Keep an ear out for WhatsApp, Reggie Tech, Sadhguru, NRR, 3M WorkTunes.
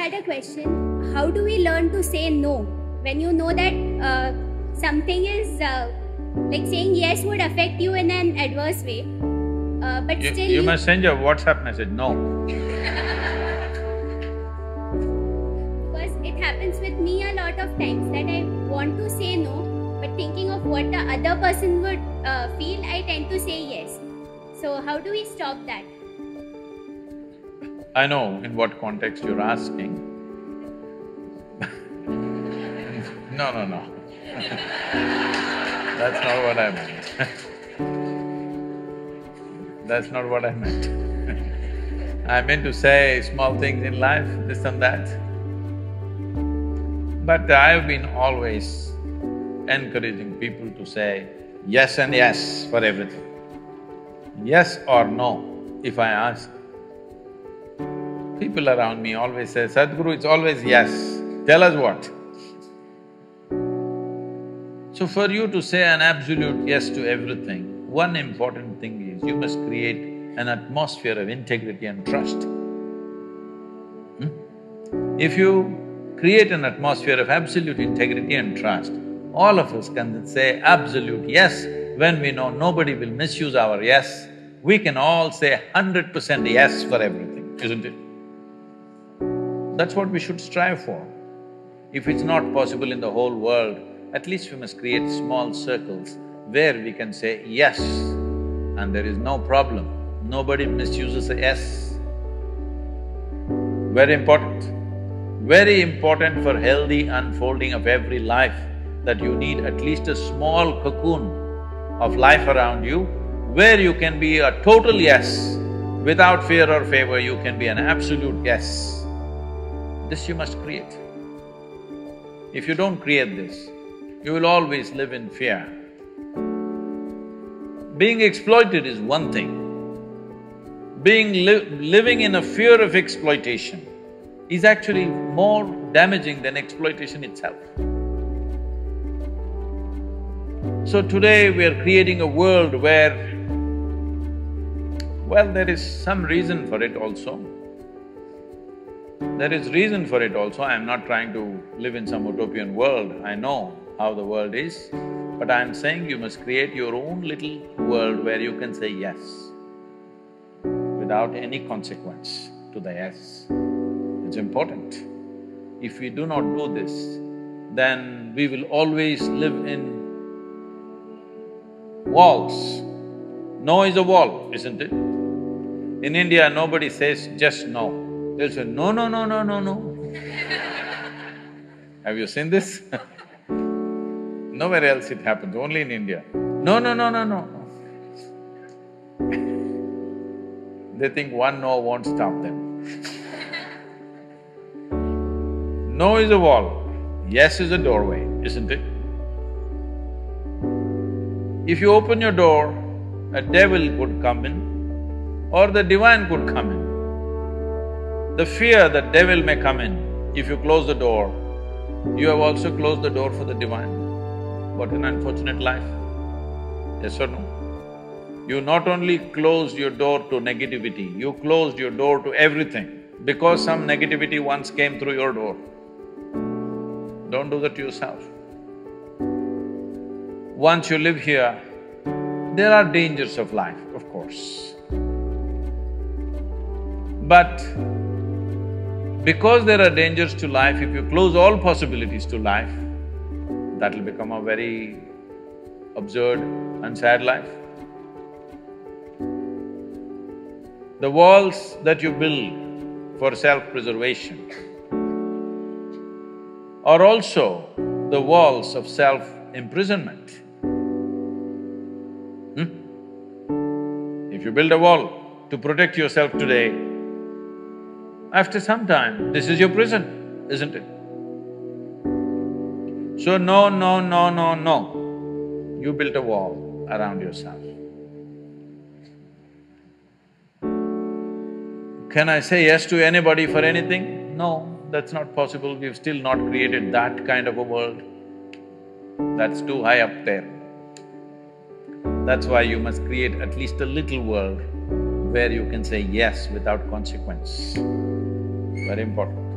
had a question. How do we learn to say no? When you know that something is like saying yes would affect you in an adverse way, but still you must send your WhatsApp message, no. Because it happens with me a lot of times that I want to say no, but thinking of what the other person would feel, I tend to say yes. So how do we stop that? I know in what context you're asking. No. That's not what I meant. That's not what I meant. I meant to say small things in life, this and that. But I've been always encouraging people to say yes and yes for everything. Yes or no, if I ask. People around me always say, Sadhguru, it's always yes, tell us what. So for you to say an absolute yes to everything, one important thing is you must create an atmosphere of integrity and trust. If you create an atmosphere of absolute integrity and trust, all of us can say absolute yes when we know nobody will misuse our yes. We can all say 100% yes for everything, isn't it? That's what we should strive for. If it's not possible in the whole world, at least we must create small circles where we can say yes and there is no problem, nobody misuses a yes. Very important for healthy unfolding of every life that you need at least a small cocoon of life around you where you can be a total yes, without fear or favor you can be an absolute yes. This you must create. If you don't create this, you will always live in fear. Being exploited is one thing. Living in a fear of exploitation is actually more damaging than exploitation itself. So today we are creating a world where, well, there is some reason for it also. There is reason for it also. I am not trying to live in some utopian world, I know how the world is, but I am saying you must create your own little world where you can say yes, without any consequence to the yes. It's important. If we do not do this, then we will always live in walls. No is a wall, isn't it? In India, nobody says just no. They'll say, no, no, no, no, no, no. Have you seen this? Nowhere else it happens, only in India. No, no, no, no, no. They think one no won't stop them. No is a wall, yes is a doorway, isn't it? If you open your door, a devil could come in or the divine could come in. The fear that devil may come in, if you close the door, you have also closed the door for the divine. What an unfortunate life, yes or no? You not only closed your door to negativity, you closed your door to everything because some negativity once came through your door. Don't do that to yourself. Once you live here, there are dangers of life, of course. But because there are dangers to life, if you close all possibilities to life, that'll become a very absurd and sad life. The walls that you build for self-preservation are also the walls of self-imprisonment. If you build a wall to protect yourself today, after some time, this is your prison, isn't it? So no, no, no, no, no, you built a wall around yourself. Can I say yes to anybody for anything? No, that's not possible, we've still not created that kind of a world. That's too high up there. That's why you must create at least a little world where you can say yes without consequence. Very important.